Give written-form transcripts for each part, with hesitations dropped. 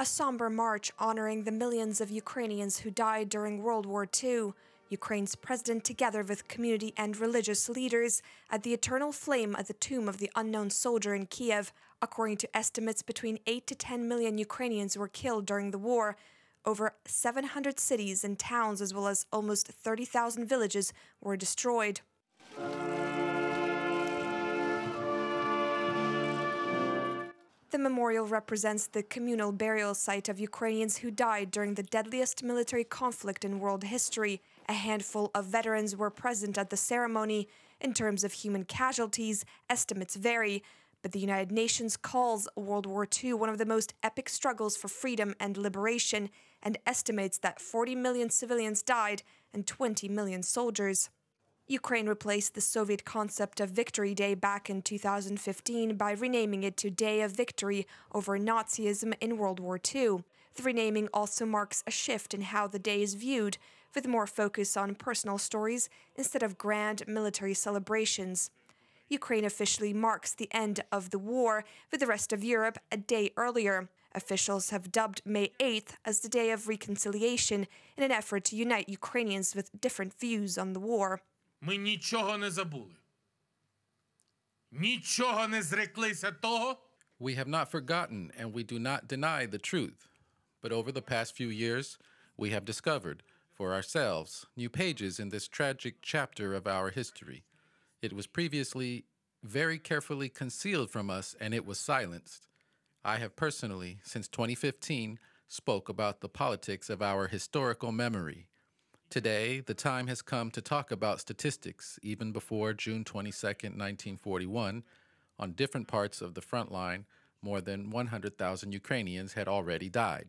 A somber march honoring the millions of Ukrainians who died during World War II. Ukraine's president, together with community and religious leaders, at the eternal flame at the tomb of the unknown soldier in Kiev. According to estimates, between 8 to 10 million Ukrainians were killed during the war. Over 700 cities and towns, as well as almost 30,000 villages, were destroyed. The memorial represents the communal burial site of Ukrainians who died during the deadliest military conflict in world history. A handful of veterans were present at the ceremony. In terms of human casualties, estimates vary, but the United Nations calls World War II one of the most epic struggles for freedom and liberation, and estimates that 40 million civilians died and 20 million soldiers. Ukraine replaced the Soviet concept of Victory Day back in 2015 by renaming it to Day of Victory over Nazism in World War II. The renaming also marks a shift in how the day is viewed, with more focus on personal stories instead of grand military celebrations. Ukraine officially marks the end of the war, with the rest of Europe a day earlier. Officials have dubbed May 8th as the Day of Reconciliation in an effort to unite Ukrainians with different views on the war. Ми нічого не забули. Нічого не зреклися того. We have not forgotten and we do not deny the truth. But over the past few years, we have discovered for ourselves new pages in this tragic chapter of our history. It was previously very carefully concealed from us and it was silenced. I have personally, since 2015, spoke about the politics of our historical memory. Today, the time has come to talk about statistics, even before June 22, 1941, on different parts of the front line, more than 100,000 Ukrainians had already died.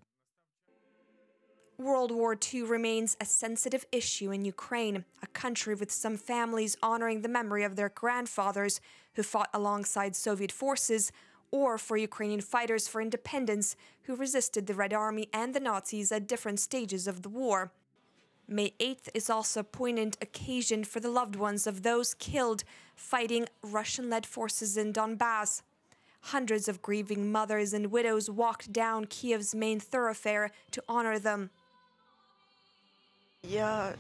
World War II remains a sensitive issue in Ukraine, a country with some families honoring the memory of their grandfathers who fought alongside Soviet forces, or for Ukrainian fighters for independence who resisted the Red Army and the Nazis at different stages of the war. May 8th is also a poignant occasion for the loved ones of those killed fighting Russian-led forces in Donbass. Hundreds of grieving mothers and widows walked down Kiev's main thoroughfare to honor them. Yeah.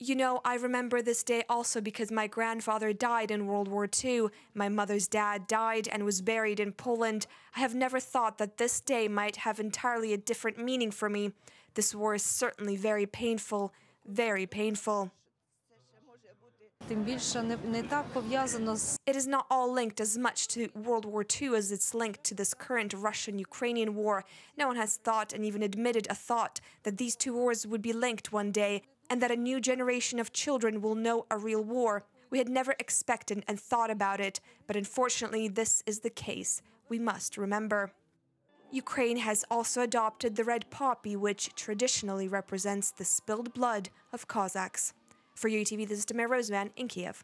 You know, I remember this day also because my grandfather died in World War II. My mother's dad died and was buried in Poland. I have never thought that this day might have entirely a different meaning for me. This war is certainly very painful, very painful. It is not all linked as much to World War II as it's linked to this current Russian-Ukrainian war. No one has thought and even admitted a thought that these two wars would be linked one day and that a new generation of children will know a real war. We had never expected and thought about it, but unfortunately this is the case. We must remember. Ukraine has also adopted the red poppy, which traditionally represents the spilled blood of Cossacks. For UATV, this is Demir Rosevan in Kiev.